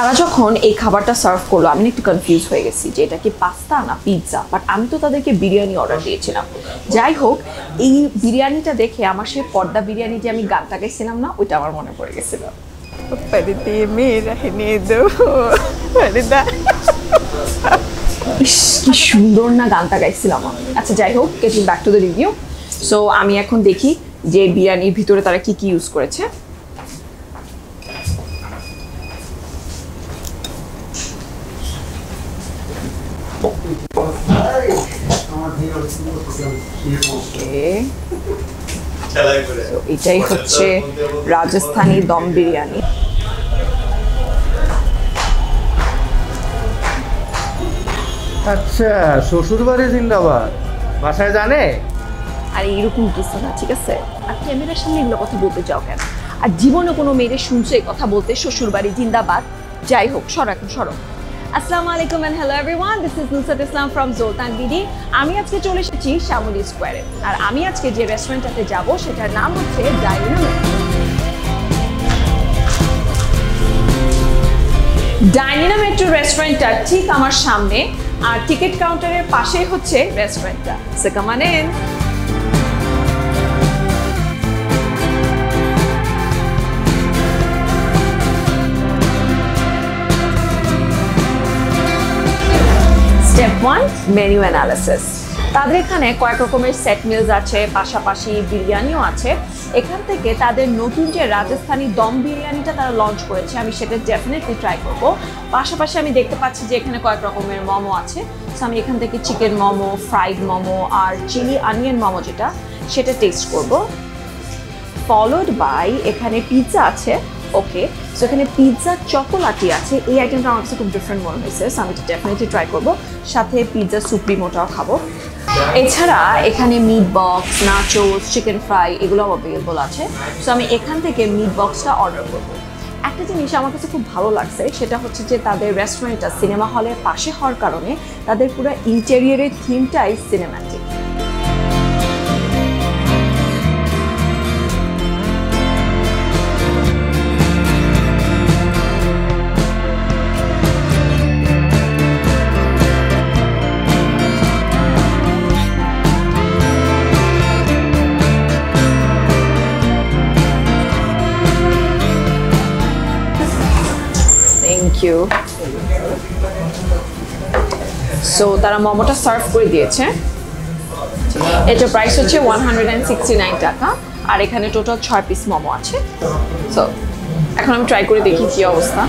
তারা যখন এই খাবারটা সার্ভ করলো আমি একটু কনফিউজ হয়ে গেছি যে এটা কি পাস্তা না পিৎজা বাট আমি তো তাদেরকে বিরিয়ানি অর্ডার দিয়েছিলাম যাই হোক এই বিরিয়ানিটা দেখে আমার সেই পর্দা বিরিয়ানি যে আমি গানটা গাইছিলাম না ওটা আমার মনে পড়ে গেছিল পরিতে মেরা নে দো পরিদা কি সুন্দর না গানটা গাইছিলাম আচ্ছা যাই হোক getting back to the review so আমি এখন দেখি যে বিরিয়ানির ভিতরে তারা কি কি ইউজ করেছে Okay. So, এটাই হচ্ছে রাজস্থানি দম বিরিয়ানি আচ্ছা শ্বশুরবাড়ি জিন্দাবাদ বাসায় জানে আর এরকম কিছু না ঠিক আছে আর ক্যামেরার সামনে এগুলো কথা বলতে যাও কেন আর জীবনে কোনো মেয়েদের শুনছে কথা বলতে শ্বশুরবাড়ি জিন্দাবাদ যাই হোক সরো Assalamualaikum and hello everyone. This is Nusrat Islam from Zoltan Bidi. আমি আজকে Cholishachi Shamoli Square আর আমি আজকে যে রেস্টুরেন্টটাতে যাব সেটার নাম হচ্ছে Dynamite Restaurant ঠিক আমার সামনে আর টিকিট কাউন্টারের পাশেই হচ্ছে রেস্টুরেন্টটা। So come on in. Step 1 menu analysis তাদের এখানে কয়েক রকমের সেট মিলস আছে পাশাপাশি বিরিয়ানিও আছে এখান থেকে তাদের নতুন যে রাজস্থানি দম বিরিয়ানিটা তারা লঞ্চ করেছে আমি সেটা ডেফিনেটলি ট্রাই করব পাশাপাশি আমি দেখতে পাচ্ছি যে এখানে কয়েক রকমের মোমো আছে সো আমি এখান থেকে চিকেন মোমো ফ্রাইড মোমো আর চিলি অনিয়ন মোমো যেটা সেটা টেস্ট করব ফলোড বাই এখানে পিৎজা আছে ওকে সো এখানে পিৎজা চকোলেটি আছে এই আইটেমটা আমার কাছে খুব ডিফারেন্ট মনে হয়েছে সো আমি ডেফিনেটলি ট্রাই করব সাথে পিৎজা সুপ্রিমোটাও খাবো এছাড়া এখানে meat box nachos chicken fry এগুলো অ্যাভেলেবল আছে সো আমি এখান থেকে মিট বক্সটা অর্ডার করব একটা জিনিস আমার কাছে খুব ভালো লাগছে সেটা হচ্ছে যে তাদের রেস্টুরেন্টটা সিনেমা হলের পাশে হওয়ার কারণে তাদের পুরো ইন্টেরিয়রের থিমটাই cinematic Thank you. So, tara momota serve kore diyeche. Eta price hocche 169 taka ar ekhane total 6 piece momo ache. So, ekhon ami try kore dekhi ki obostha.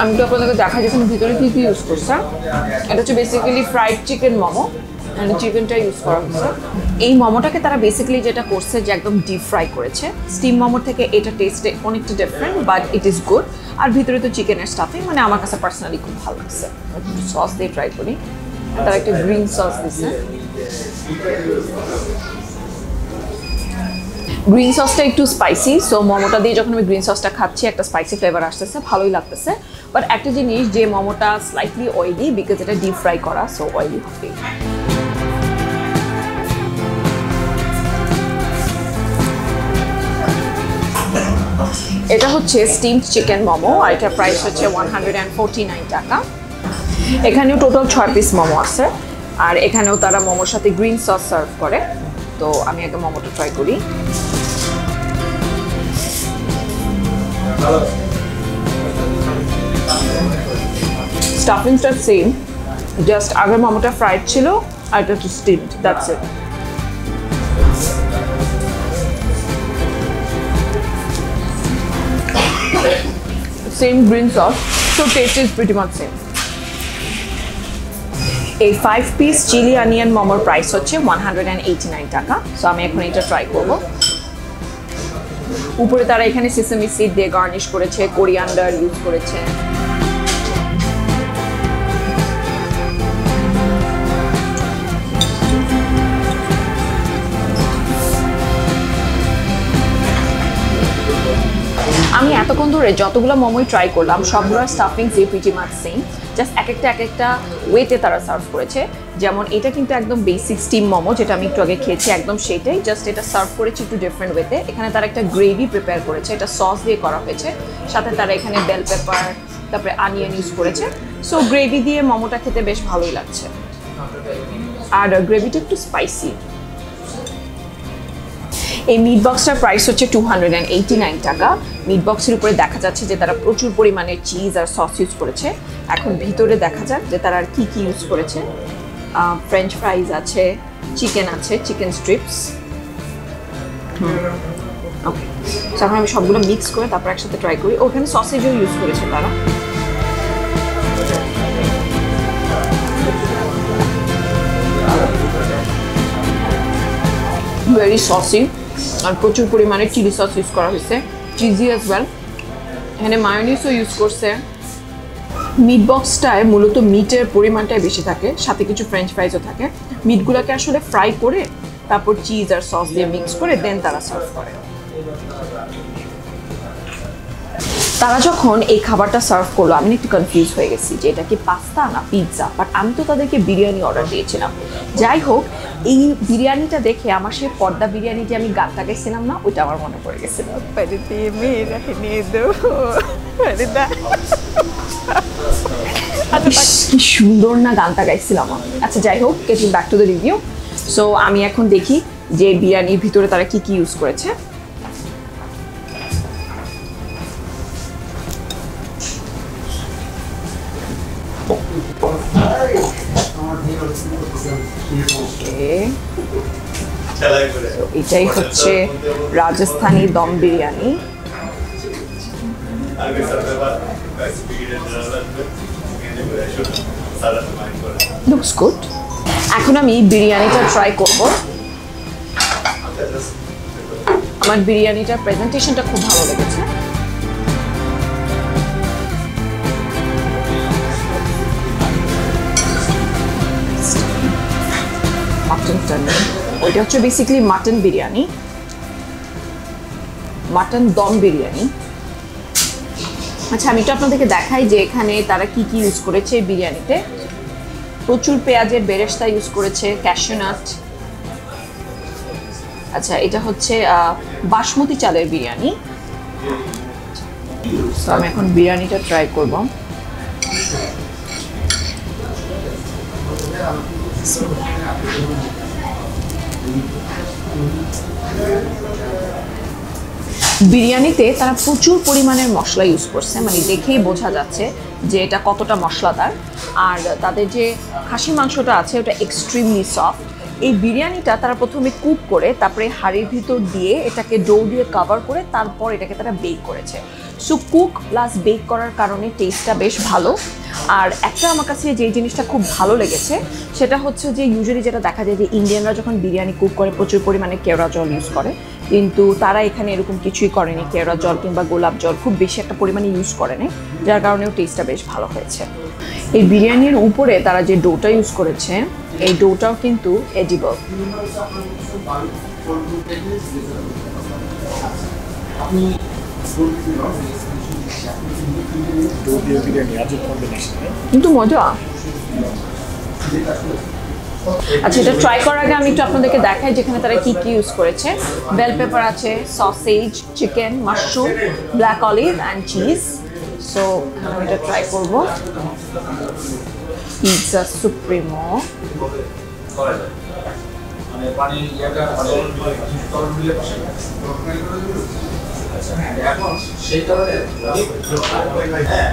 Ami to apnader dekhai jekhane bhitore ki ki use korche. Eta hocche basically fried chicken momo. And chicken ta use kora hoyeche ei momo ta ke tara basically jeta korche je ekdom deep fry koreche steam momo theke eta taste e onekta different but it is good ar bhitore to chicken er stuffing mane amar kache personally khub bhalo lagche sauce they try kori tara ekta green sauce dise green sauce ta ekটু spicy so momo ta diye jokhon ami green sauce ta khacchi ekta spicy flavor ashteche bhaloi lagteche but ekta jinish je momo ta slightly oily because eta deep fry kora so oily hobe এটা হচ্ছে steamed chicken momo আর এটা price হচ্ছে 149 টাকা এখানেও total 6 piece momo আছে আর এখানেও তারা মোমোর সাথে গ্রিন সস সার্ভ করে তো আমি আগে মোমোটা ট্রাই করি স্টাফিংটা সেম জাস্ট আগে মোমোটা ফ্রাইড ছিল আর এটা two steamed that's it Same green sauce, so taste is pretty much same. A 5-piece chili onion momo price হচ্ছে 189 টাকা। So আমি এখন এটা ট্রাই করব। উপরে তারা এখানে সিসামি সিড দিয়ে গার্নিশ করেছে, কোরিয়ান্ডার ইউজ করেছে। আমি এতক্ষণ ধরে যতগুলো মোমোই ট্রাই করলাম সবগুলোর স্টাফিং সেম just এক একটা ওয়েতে তারা সার্ভ করেছে যেমন এটা কিন্তু একদম বেসিক স্টিম মোমো যেটা আমি একটু আগে খেয়েছি একদম সেটাই জাস্ট এটা সার্ভ করেছে একটু ডিফারেন্ট ওয়েতে এখানে তারা একটা গ্রেভি প্রিপেয়ার করেছে এটা সস দিয়ে করা হয়েছে সাথে তারা এখানে বেল পেপার তারপরে অনিয়ন ইউজ করেছে সো গ্রেভি দিয়ে মোমোটা খেতে বেশ ভালোই লাগছে আর গ্রেভিটা একটু স্পাইসি এই মিট বক্সটার প্রাইস হচ্ছে 289 টাকা মিট বক্সের উপরে দেখা যাচ্ছে যে তারা প্রচুর পরিমাণে চিজ আর সস ইউজ করেছে এখন ভিতরে দেখা যাক যে তারা আর কি ইউজ করেছে ফ্রেঞ্চ ফ্রাইজ আছে চিকেন স্ট্রিপস ওকে সো আমরা সবগুলো মিক্স করে তারপর একসাথে ট্রাই করি ওখানে সসেজও ইউজ করেছে তারা very saucy and প্রচুর পরিমাণে চিলি সস ইউজ করা হয়েছে চিজি as well এখানে মায়োনিজও ইউজ করছে মিট বক্সটায় মূলত মিটের পরিমাণটাই বেশি থাকে সাথে কিছু ফ্রেঞ্চ ফ্রাইজও থাকে মিটগুলোকে আসলে ফ্রাই করে তারপর চিজ আর সস দিয়ে মিক্স করে দেন তারা সার্ভ করে তারা যখন এই খাবারটা সার্ভ করলো আমি একটু কনফিউজ হয়ে গেছি যে এটা কি পাস্তা না পিৎজা বাট আমি তো তাদেরকে বিরিয়ানি অর্ডার দিয়েছিলাম যাই হোক এই বিরিয়ানিটা দেখে আমার সেই পর্দা বিরিয়ানি যে আমি গানটা গেছিলাম না ওইটা আমার মনে পড়ে গেছিল সুন্দর না গানটা গাইছিলাম আচ্ছা যাই হোক getting back to the review so আমি এখন দেখি যে বিরিয়ানির ভিতরে তারা কি ইউজ করেছে এটাই হচ্ছে রাজস্থানী দম বিরিয়ানি লুকস গুড এখন আমি বিরিয়ানিটা ট্রাই করব আমার বিরিয়ানিটার প্রেজেন্টেশনটা খুব ভালো লেগেছে ওইটা হচ্ছে বেসিক্যালি মাটন দম বিরিয়ানি আচ্ছা আমি তো আপনাদেরকে দেখাই যে এখানে তারা কি ইউজ করেছে বিরিয়ানিতে প্রচুর পেঁয়াজের বেরেস্তা ইউজ করেছে ক্যাশিউ নাট আচ্ছা এটা হচ্ছে বাসমতি চালের বিরিয়ানি সো আমি এখন বিরিয়ানিটা ট্রাই করব বিরিয়ানিতে তারা প্রচুর পরিমাণের মশলা ইউজ করছে মানে দেখেই বোঝা যাচ্ছে যে এটা কতটা মশলাদার আর তাদের যে খাসি মাংসটা আছে ওটা এক্সট্রিমলি সফট এই বিরিয়ানিটা তারা প্রথমে কুক করে তারপরে হাড়ির ভিতর দিয়ে এটাকে ডো দিয়ে কভার করে তারপর এটাকে তারা বেক করেছে সো কুক প্লাস বেক করার কারণে টেস্টটা বেশ ভালো আর একটা আমার কাছে যে জিনিসটা খুব ভালো লেগেছে সেটা হচ্ছে যে ইউজুয়ালি যেটা দেখা যায় যে ইন্ডিয়ানরা যখন বিরিয়ানি কুক করে প্রচুর পরিমাণে কেওড়া জল ইউজ করে কিন্তু তারা এখানে এরকম কিছুই করেনি কেওড়া জল কিংবা গোলাপ জল খুব বেশি একটা পরিমাণে ইউজ করেনি যার কারণেও টেস্টটা বেশ ভালো হয়েছে এই বিরিয়ানির উপরে তারা যে ডোটা ইউজ করেছে এই ডোটাও কিন্তু এডিবল কিন্তু মজা আচ্ছা এটা ট্রাই করার আগে আমি একটু আপনাদেরকে দেখাই যেখানে তারা কি ইউজ করেছে বেল পেপার আছে sausage chicken mushroom black olive and cheese so আমি এটা ট্রাই করবো পিৎজা সুপ্রিমো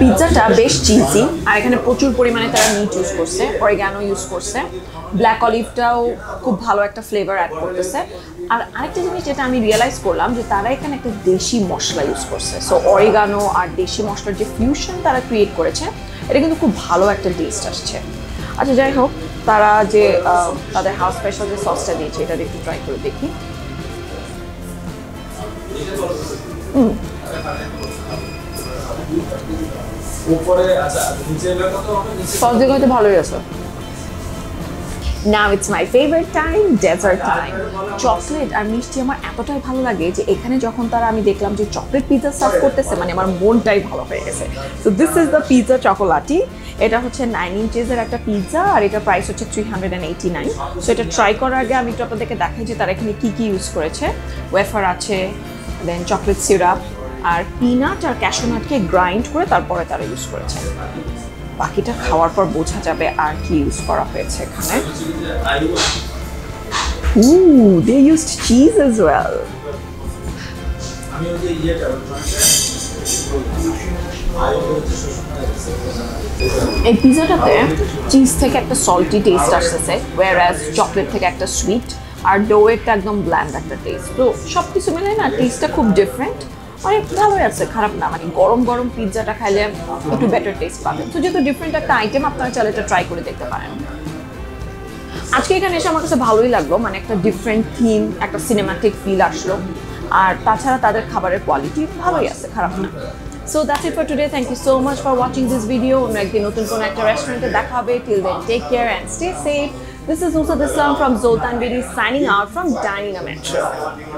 পিৎজাটা বেশ চিজি আর এখানে প্রচুর পরিমাণে তারা মিট ইউজ করছে অরিগানো ইউজ করছে ব্ল্যাক অলিভটাও খুব ভালো একটা ফ্লেভার অ্যাড করতেছে আর আরেকটা জিনিস যেটা আমি রিয়েলাইজ করলাম যে তারা এখানে একটা দেশি মশলা ইউজ করছে সো অরিগানো আর দেশি মশলার যে ফিউশন তারা ক্রিয়েট করেছে এটা কিন্তু খুব ভালো একটা টেস্ট আসছে আচ্ছা যাই হোক তারা যে তাদের হাউস স্পেশাল যে সসটা দিয়েছে এটা একটু ট্রাই করে দেখি Now it's my favorite time, dessert time. Chocolate and mishti amar etotai bhalo lage je ekhane jokhon tara ami dekhlam je chocolate pizza serve korteche mane amar mon tai bhalo hoye geche. So this is the pizza chocolati. Eta hocche 9 inches er ekta pizza ar eta price hocche 389. So eta try korar age ami ekটু আপনাদেরকে দেখাই যে তারা এখানে কি কি use করেছে। Wafer আছে, then chocolate syrup আর peanut আর cashew nut কে grind করে তারপরে তারা ইউজ করেছে। বাকিটা খাওয়ার পর বোঝা যাবে আর কি ইউজ করা হয়েছে এখানে। Ooh, they used cheese as well. এই পিজাটাতে চিজ থেকে একটা সল্টি টেস্ট আসছে, whereas চকলেট থেকে একটা সুইট আর ডোয়েটা একদম ব্ল্যান্ড একটা টেস্ট। তো সবকিছু মিলে না টেস্টটা খুব ডিফারেন্ট। অনেক ভালোই আছে, খারাপ না, মানে গরম গরম পিৎজাটা খাইলে একটু বেটার টেস্ট পাবেন। তো যেহেতু ডিফারেন্ট একটা আইটেম, আপনারা চাইলে এটা ট্রাই করে দেখতে পারেন। আজকে এখানে এসে আমার কাছে ভালোই লাগলো, মানে একটা ডিফারেন্ট থিম, একটা সিনেমাটিক ফিল আসলো। আর তাছাড়া তাদের খাবারের কোয়ালিটি ভালোই আছে, খারাপ না। So that's it for today. Thank you so much for watching this video. আমরা একদিন নতুন কোনো একটা রেস্টুরেন্টে দেখা হবে। Till then, take care and stay safe. This is Nusrat Islam from Zoltan Bidi signing out from Dynamite Restaurant.